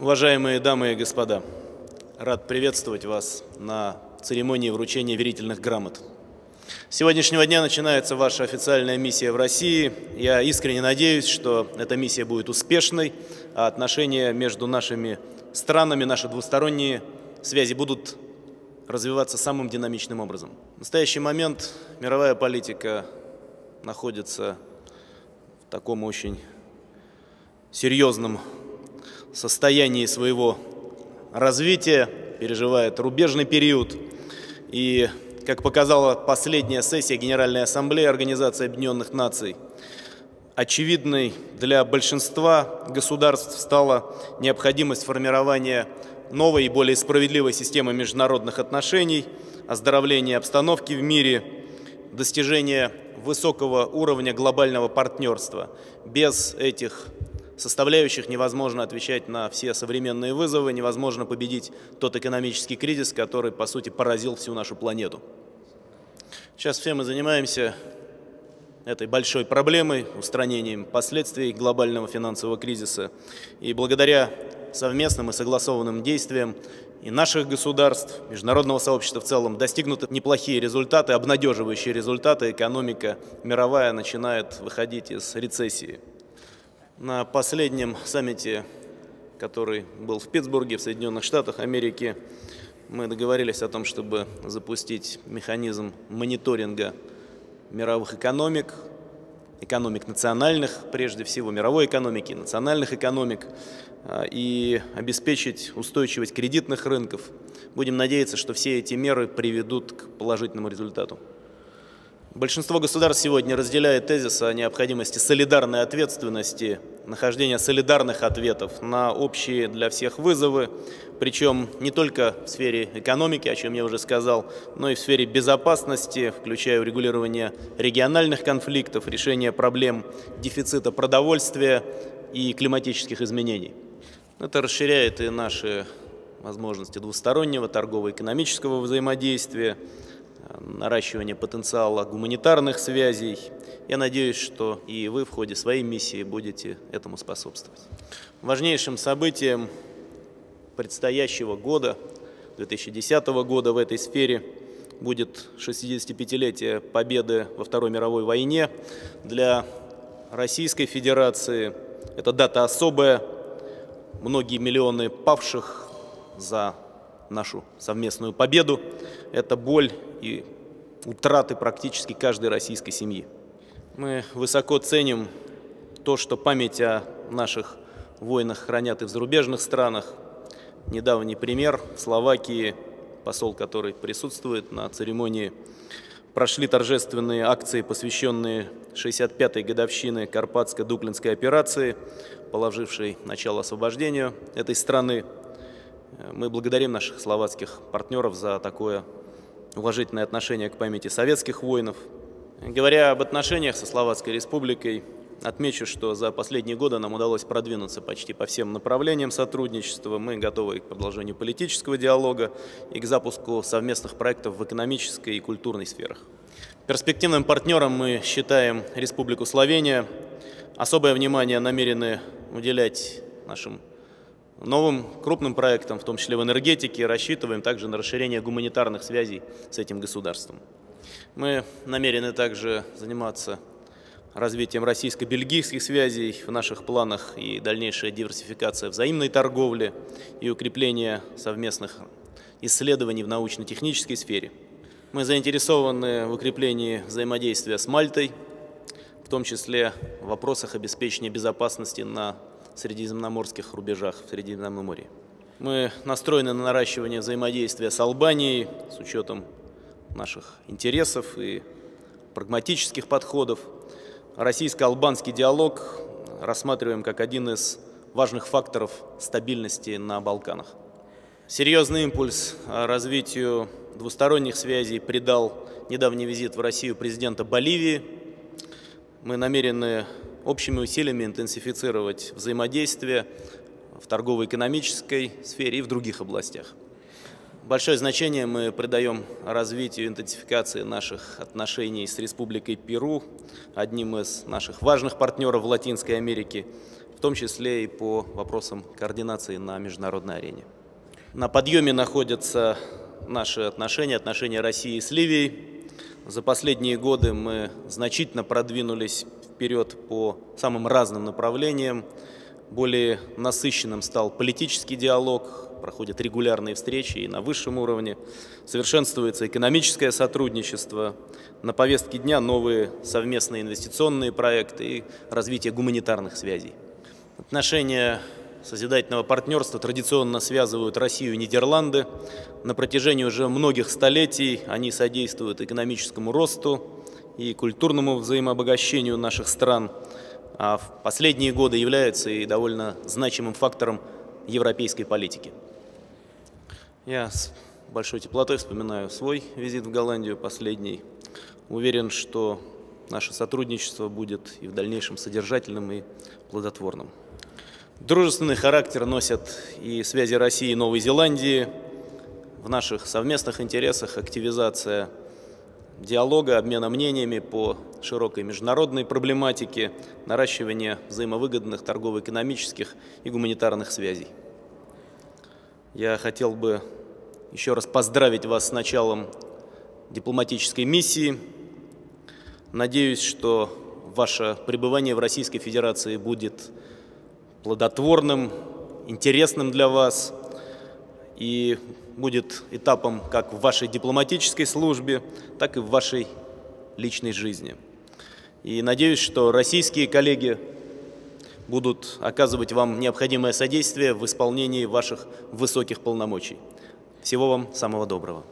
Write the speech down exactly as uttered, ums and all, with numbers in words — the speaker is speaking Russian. Уважаемые дамы и господа, рад приветствовать вас на церемонии вручения верительных грамот. С сегодняшнего дня начинается ваша официальная миссия в России. Я искренне надеюсь, что эта миссия будет успешной, а отношения между нашими странами, наши двусторонние связи будут развиваться самым динамичным образом. В настоящий момент мировая политика находится в таком очень серьезном состоянии своего развития, переживает рубежный период. И, как показала последняя сессия Генеральной Ассамблеи Организации Объединенных Наций, очевидной для большинства государств стала необходимость формирования новой и более справедливой системы международных отношений, оздоровления обстановки в мире, достижения высокого уровня глобального партнерства. Без этих составляющих невозможно отвечать на все современные вызовы, невозможно победить тот экономический кризис, который, по сути, поразил всю нашу планету. Сейчас все мы занимаемся этой большой проблемой, устранением последствий глобального финансового кризиса. И благодаря совместным и согласованным действиям и наших государств, международного сообщества в целом, достигнуты неплохие результаты, обнадеживающие результаты. Экономика мировая начинает выходить из рецессии. На последнем саммите, который был в Питтсбурге, в Соединенных Штатах Америки, мы договорились о том, чтобы запустить механизм мониторинга мировых экономик, экономик национальных, прежде всего мировой экономики, национальных экономик, и обеспечить устойчивость кредитных рынков. Будем надеяться, что все эти меры приведут к положительному результату. Большинство государств сегодня разделяет тезис о необходимости солидарной ответственности, нахождения солидарных ответов на общие для всех вызовы, причем не только в сфере экономики, о чем я уже сказал, но и в сфере безопасности, включая урегулирование региональных конфликтов, решение проблем дефицита продовольствия и климатических изменений. Это расширяет и наши возможности двустороннего торгово-экономического взаимодействия, наращивание потенциала гуманитарных связей. Я надеюсь, что и вы в ходе своей миссии будете этому способствовать. Важнейшим событием предстоящего года, две тысячи десятого года в этой сфере, будет шестидесятипятилетие победы во Второй мировой войне. Для Российской Федерации эта дата особая. Многие миллионы павших за нашу совместную победу. Это боль и утраты практически каждой российской семьи. Мы высоко ценим то, что память о наших воинах хранят и в зарубежных странах. Недавний пример в Словакии, посол, который присутствует на церемонии, прошли торжественные акции, посвященные шестьдесят пятой годовщине Карпатско-Дуклинской операции, положившей начало освобождению этой страны. Мы благодарим наших словацких партнеров за такое уважительное отношение к памяти советских воинов. Говоря об отношениях со Словацкой Республикой, отмечу, что за последние годы нам удалось продвинуться почти по всем направлениям сотрудничества. Мы готовы к продолжению политического диалога и к запуску совместных проектов в экономической и культурной сферах. Перспективным партнером мы считаем Республику Словения. Особое внимание намерены уделять нашим новым крупным проектам, в том числе в энергетике, рассчитываем также на расширение гуманитарных связей с этим государством. Мы намерены также заниматься развитием российско-бельгийских связей. В наших планах и дальнейшая диверсификация взаимной торговли и укрепление совместных исследований в научно-технической сфере. Мы заинтересованы в укреплении взаимодействия с Мальтой, в том числе в вопросах обеспечения безопасности на средиземноморских рубежах в Средиземном море. Мы настроены на наращивание взаимодействия с Албанией с учетом наших интересов и прагматических подходов. Российско-албанский диалог рассматриваем как один из важных факторов стабильности на Балканах. Серьезный импульс развитию двусторонних связей придал недавний визит в Россию президента Боливии. Мы намерены общими усилиями интенсифицировать взаимодействие в торгово-экономической сфере и в других областях. Большое значение мы придаем развитию и интенсификации наших отношений с Республикой Перу, одним из наших важных партнеров в Латинской Америке, в том числе и по вопросам координации на международной арене. На подъеме находятся наши отношения, отношения России с Ливией. За последние годы мы значительно продвинулись вперед по самым разным направлениям. Более насыщенным стал политический диалог, проходят регулярные встречи и на высшем уровне, совершенствуется экономическое сотрудничество, на повестке дня новые совместные инвестиционные проекты и развитие гуманитарных связей. Отношения созидательного партнерства традиционно связывают Россию и Нидерланды. На протяжении уже многих столетий они содействуют экономическому росту и культурному взаимообогащению наших стран, а в последние годы являются и довольно значимым фактором европейской политики. Я с большой теплотой вспоминаю свой визит в Голландию, последний. Уверен, что наше сотрудничество будет и в дальнейшем содержательным и плодотворным. Дружественный характер носят и связи России и Новой Зеландии. В наших совместных интересах активизация диалога, обмена мнениями по широкой международной проблематике, наращивание взаимовыгодных торгово-экономических и гуманитарных связей. Я хотел бы еще раз поздравить вас с началом дипломатической миссии. Надеюсь, что ваше пребывание в Российской Федерации будет плодотворным, интересным для вас и будет этапом как в вашей дипломатической службе, так и в вашей личной жизни. И надеюсь, что российские коллеги будут оказывать вам необходимое содействие в исполнении ваших высоких полномочий. Всего вам самого доброго.